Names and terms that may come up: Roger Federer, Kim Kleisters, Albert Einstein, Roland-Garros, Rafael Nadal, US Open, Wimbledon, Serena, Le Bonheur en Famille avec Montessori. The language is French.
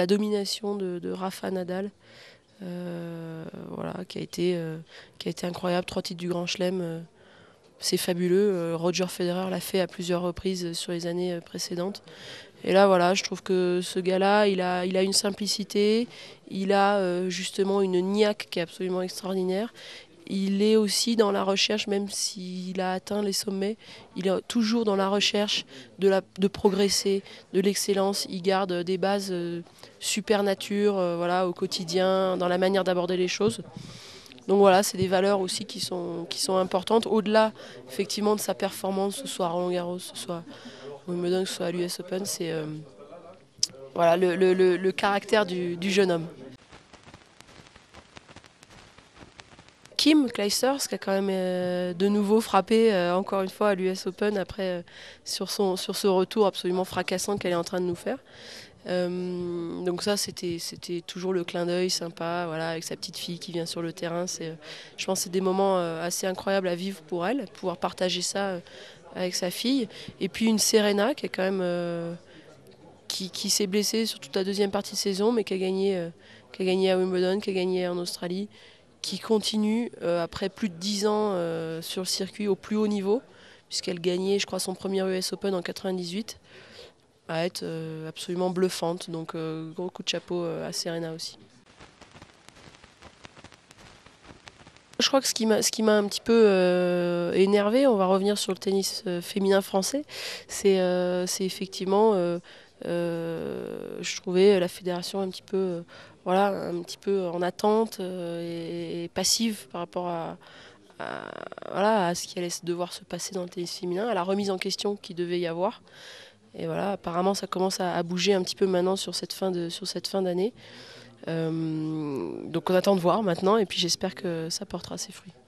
la domination de Rafa Nadal, voilà, qui a été incroyable. 3 titres du Grand Chelem, c'est fabuleux. Roger Federer l'a fait à plusieurs reprises sur les années précédentes. Et là, voilà, je trouve que ce gars-là, il a une simplicité, il a justement une niaque qui est absolument extraordinaire. Il est aussi dans la recherche, même s'il a atteint les sommets, il est toujours dans la recherche de progresser, de l'excellence. Il garde des bases super nature, voilà, au quotidien, dans la manière d'aborder les choses. Donc voilà, c'est des valeurs aussi qui sont importantes, au-delà effectivement de sa performance, ce soit à Roland-Garros, ce soit au Wimbledon, ce soit à l'US Open, c'est voilà, le caractère du jeune homme. Kim Kleisters, qui a quand même de nouveau frappé encore une fois à l'US Open après sur ce retour absolument fracassant qu'elle est en train de nous faire. Donc ça, c'était toujours le clin d'œil sympa, voilà, avec sa petite fille qui vient sur le terrain. Je pense que c'est des moments assez incroyables à vivre pour elle, pouvoir partager ça avec sa fille. Et puis une Serena qui est quand même qui s'est blessée sur toute la deuxième partie de saison, mais qui a gagné à Wimbledon, qui a gagné en Australie, qui continue après plus de 10 ans sur le circuit au plus haut niveau, puisqu'elle gagnait, je crois, son premier US Open en 98, à être absolument bluffante. Donc gros coup de chapeau à Serena aussi. Je crois que ce qui m'a un petit peu énervée, on va revenir sur le tennis féminin français, c'est effectivement... je trouvais la fédération un petit peu, voilà, un petit peu en attente et passive par rapport à ce qui allait devoir se passer dans le tennis féminin, à la remise en question qui devait y avoir. Et voilà, apparemment ça commence à bouger un petit peu maintenant sur cette fin d'année. Donc on attend de voir maintenant, et puis j'espère que ça portera ses fruits.